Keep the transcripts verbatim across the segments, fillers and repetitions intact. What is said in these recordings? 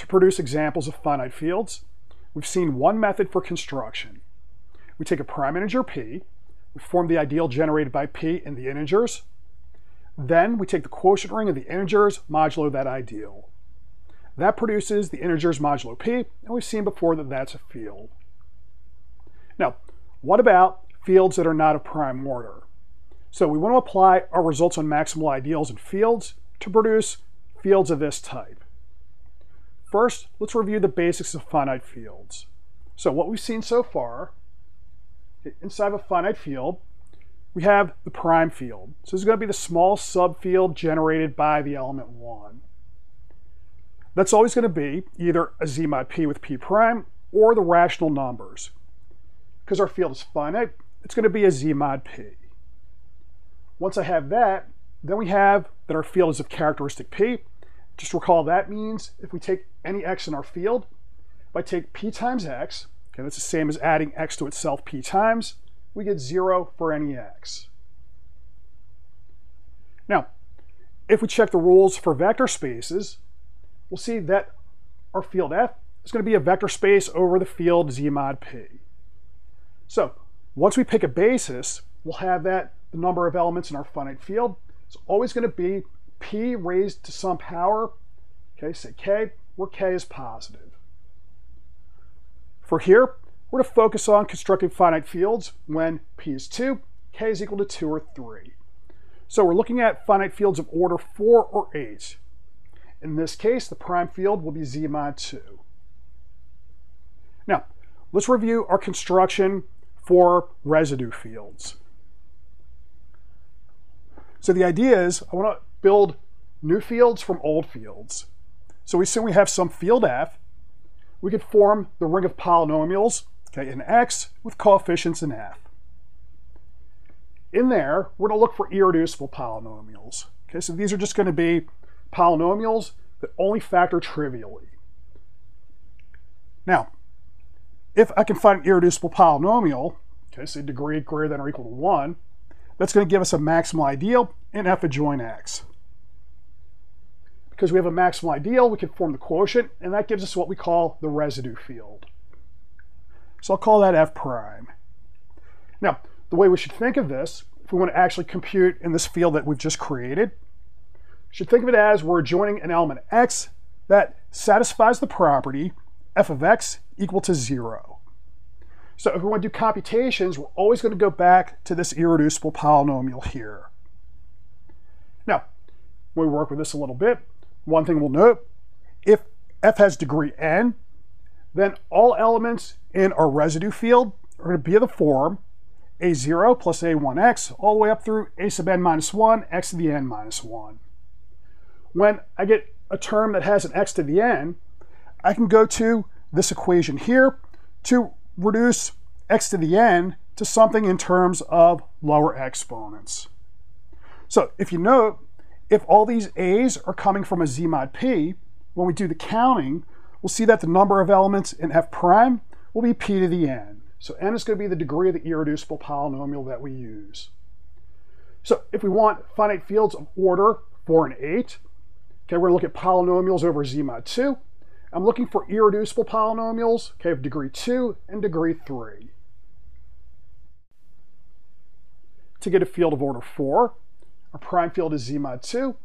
to produce examples of finite fields, we've seen one method for construction. We take a prime integer p, we form the ideal generated by p and the integers, then we take the quotient ring of the integers modulo that ideal. That produces the integers modulo p, and we've seen before that that's a field. Now, what about fields that are not of prime order? So we want to apply our results on maximal ideals and fields to produce fields of this type. First, let's review the basics of finite fields. So what we've seen so far, inside of a finite field, we have the prime field. So this is going to be the small subfield generated by the element one. That's always going to be either a z mod p with p prime or the rational numbers. Because our field is finite, it's going to be a z mod p. Once I have that, then we have that our field is of characteristic p. Just recall that means if we take any x in our field, if I take p times x, okay, that's the same as adding x to itself p times, we get zero for any x. Now, if we check the rules for vector spaces, we'll see that our field f is going to be a vector space over the field z mod p. So once we pick a basis, we'll have that the number of elements in our finite field is always going to be p raised to some power, okay, say k, where k is positive. For here, we're to focus on constructing finite fields when p is two, k is equal to two or three. So we're looking at finite fields of order four or eight. In this case, the prime field will be z mod two. Now, let's review our construction for residue fields. So the idea is I want to build new fields from old fields. So we assume we have some field f. We could form the ring of polynomials, okay, in x with coefficients in f. In there, we're going to look for irreducible polynomials. Okay, so these are just going to be polynomials that only factor trivially. Now, if I can find an irreducible polynomial, okay, say degree greater than or equal to one, that's going to give us a maximal ideal in f adjoint x. Because we have a maximal ideal, we can form the quotient, and that gives us what we call the residue field. So I'll call that f prime. Now, the way we should think of this, if we want to actually compute in this field that we've just created, we should think of it as we're adjoining an element x that satisfies the property f of x equal to zero. So if we want to do computations, we're always going to go back to this irreducible polynomial here. Now, when we work with this a little bit, one thing we'll note, if f has degree n, then all elements in our residue field are going to be of the form a zero plus a one x all the way up through a sub n minus one, x to the n minus one. When I get a term that has an x to the n, I can go to this equation here to reduce x to the n to something in terms of lower exponents. So if you note, if all these a's are coming from a z mod p, when we do the counting, we'll see that the number of elements in f prime will be p to the n. So n is going to be the degree of the irreducible polynomial that we use. So if we want finite fields of order four and eight, okay, we're going to look at polynomials over z mod two. I'm looking for irreducible polynomials, okay, of degree two and degree three. To get a field of order four, our prime field is z mod two.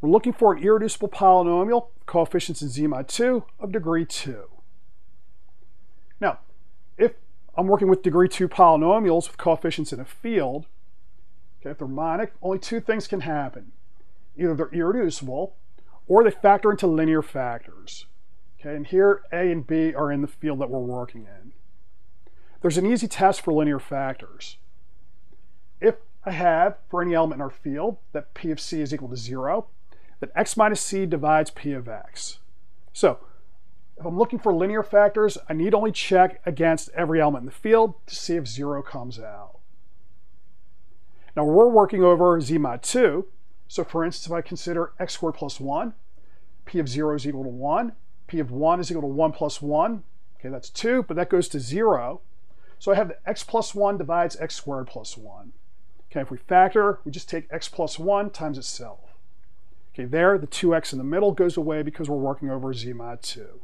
We're looking for an irreducible polynomial, coefficients in z mod two, of degree two. Now, if I'm working with degree two polynomials with coefficients in a field, okay, if they're monic, only two things can happen. Either they're irreducible, or they factor into linear factors. Okay, and here A and B are in the field that we're working in. There's an easy test for linear factors. If I have, for any element in our field, that p of c is equal to zero, that x minus c divides p of x. So if I'm looking for linear factors, I need only check against every element in the field to see if zero comes out. Now we're working over z mod two, so for instance, if I consider x squared plus one, p of zero is equal to one, p of one is equal to one plus one, okay, that's two, but that goes to zero. So I have that x plus one divides x squared plus one. Okay, if we factor, we just take x plus one times itself. Okay, there, the two x in the middle goes away because we're working over z mod two.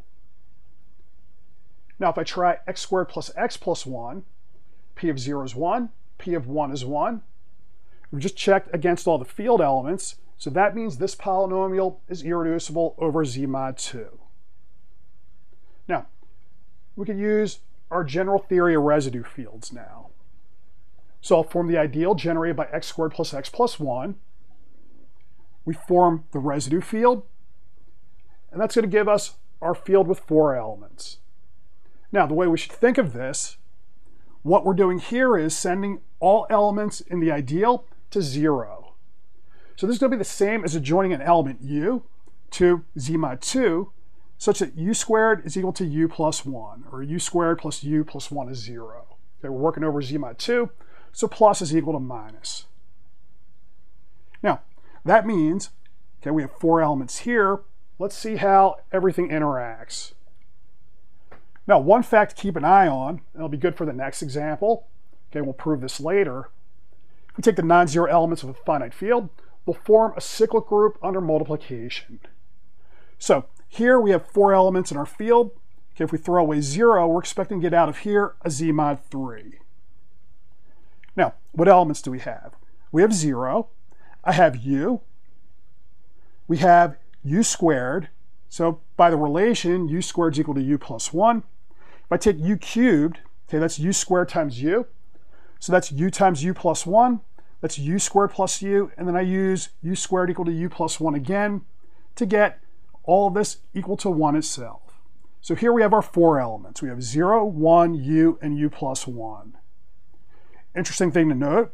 Now if I try x squared plus x plus one, p of zero is one, p of one is one. We've just checked against all the field elements, so that means this polynomial is irreducible over z mod two. Now, we could use our general theory of residue fields now. So I'll form the ideal generated by x squared plus x plus one. We form the residue field, and that's going to give us our field with four elements. Now, the way we should think of this, what we're doing here is sending all elements in the ideal to zero. So this is going to be the same as adjoining an element u to z mod two, such that u squared is equal to u plus one, or u squared plus u plus one is zero. Okay, we're working over z mod two, so plus is equal to minus. Now, that means, okay, we have four elements here. Let's see how everything interacts. Now, one fact to keep an eye on, and it'll be good for the next example, okay, we'll prove this later. If we take the non-zero elements of a finite field, we'll form a cyclic group under multiplication. So here we have four elements in our field. Okay, if we throw away zero, we're expecting to get out of here a z mod three. Now, what elements do we have? We have zero. I have u. We have u squared. So by the relation, u squared is equal to u plus one. If I take u cubed, okay, that's u squared times u. So that's u times u plus one. That's u squared plus u. And then I use u squared equal to u plus one again to get all of this equal to one itself. So here we have our four elements. We have zero, one, u, and u plus one. Interesting thing to note,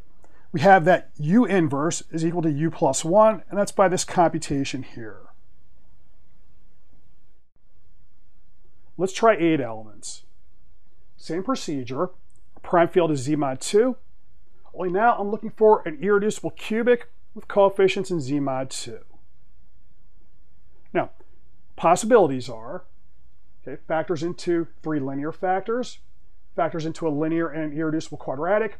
we have that u inverse is equal to u plus one, and that's by this computation here. Let's try eight elements. Same procedure. Prime field is z mod two, only now I'm looking for an irreducible cubic with coefficients in z mod two. Now, possibilities are, okay, factors into three linear factors, factors into a linear and an irreducible quadratic,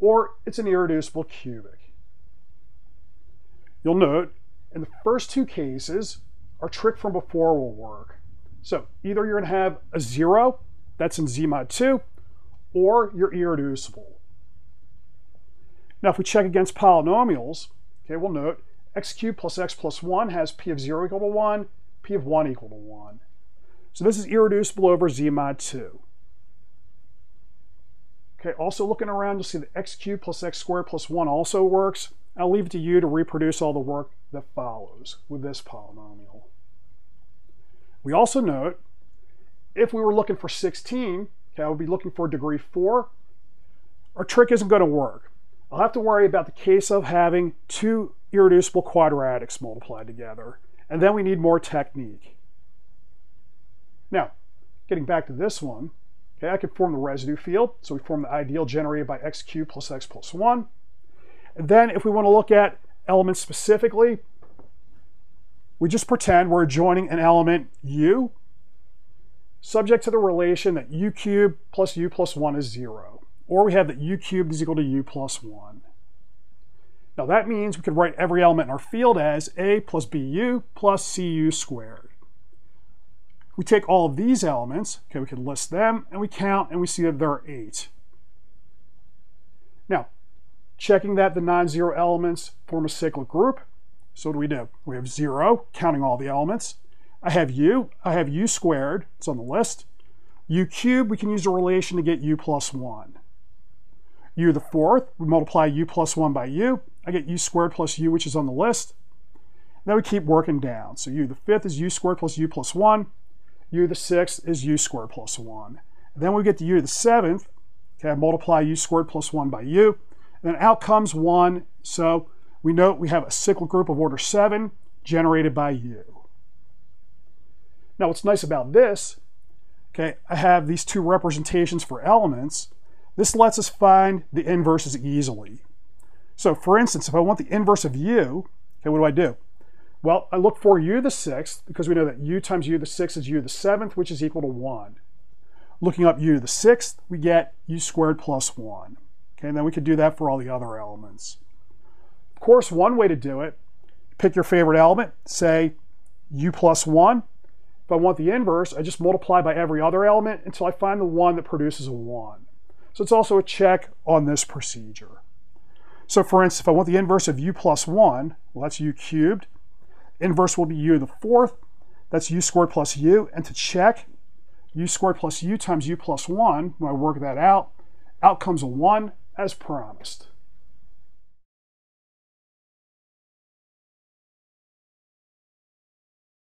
or it's an irreducible cubic. You'll note, in the first two cases, our trick from before will work. So either you're going to have a zero, that's in z mod two, or you're irreducible. Now if we check against polynomials, okay, we'll note x cubed plus x plus one has p of zero equal to one, p of one equal to one. So this is irreducible over z mod two. Okay, also looking around, you'll see that x cubed plus x squared plus one also works. I'll leave it to you to reproduce all the work that follows with this polynomial. We also note, if we were looking for sixteen, okay, I would be looking for degree four. Our trick isn't going to work. I'll have to worry about the case of having two irreducible quadratics multiplied together, and then we need more technique. Now, getting back to this one, okay, I could form the residue field, so we form the ideal generated by x cubed plus x plus one. And then if we want to look at elements specifically, we just pretend we're adjoining an element u, subject to the relation that u cubed plus u plus one is zero, or we have that u cubed is equal to u plus one. Now that means we could write every element in our field as a plus bu plus cu squared. We take all of these elements, okay, we can list them, and we count, and we see that there are eight. Now, checking that the non-zero elements form a cyclic group, so what do we do? We have zero, counting all the elements. I have u, I have u squared, it's on the list. U cubed, we can use a relation to get u plus one. U to the fourth, we multiply u plus one by u. I get u squared plus u, which is on the list. Then we keep working down. So u to the fifth is u squared plus u plus one. U to the sixth is u squared plus one. And then we get to u to the seventh. Okay, I multiply u squared plus one by u. And then out comes one. So we note we have a cyclic group of order seven generated by u. Now what's nice about this, okay, I have these two representations for elements. This lets us find the inverses easily. So for instance, if I want the inverse of u, okay, what do I do? Well, I look for u to the sixth, because we know that u times u to the sixth is u to the seventh, which is equal to one. Looking up u to the sixth, we get u squared plus one. Okay, and then we could do that for all the other elements. Of course, one way to do it pick your favorite element, say u plus one. If I want the inverse, I just multiply by every other element until I find the one that produces a one. So it's also a check on this procedure. So for instance, if I want the inverse of u plus one, well, that's u cubed. Inverse will be u to the fourth. That's u squared plus u. And to check, u squared plus u times u plus one, when I work that out, out comes a one as promised.